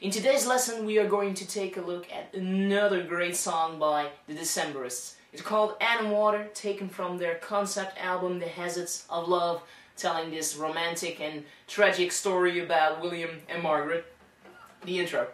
In today's lesson we are going to take a look at another great song by The Decemberists. It's called Adam Water, taken from their concept album The Hazards of Love, telling this romantic and tragic story about William and Margaret. The intro.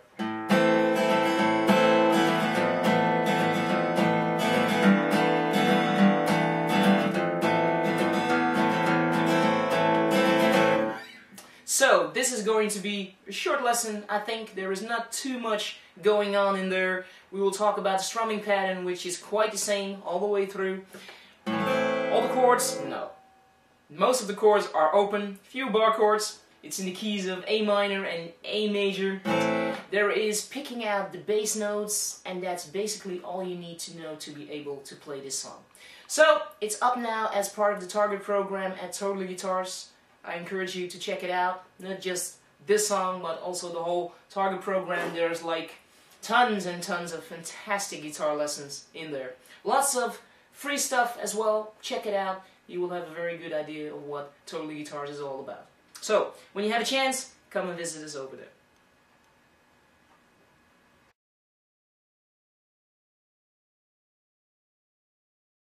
So, this is going to be a short lesson. I think there is not too much going on in there. We will talk about the strumming pattern, which is quite the same all the way through. All the chords? No. Most of the chords are open, few bar chords. It's in the keys of A minor and A major. There is picking out the bass notes, and that's basically all you need to know to be able to play this song. So, it's up now as part of the Target program at Totally Guitars. I encourage you to check it out, not just this song, but also the whole Target program. There's like tons and tons of fantastic guitar lessons in there. Lots of free stuff as well. Check it out. You will have a very good idea of what Totally Guitars is all about. So, when you have a chance, come and visit us over there.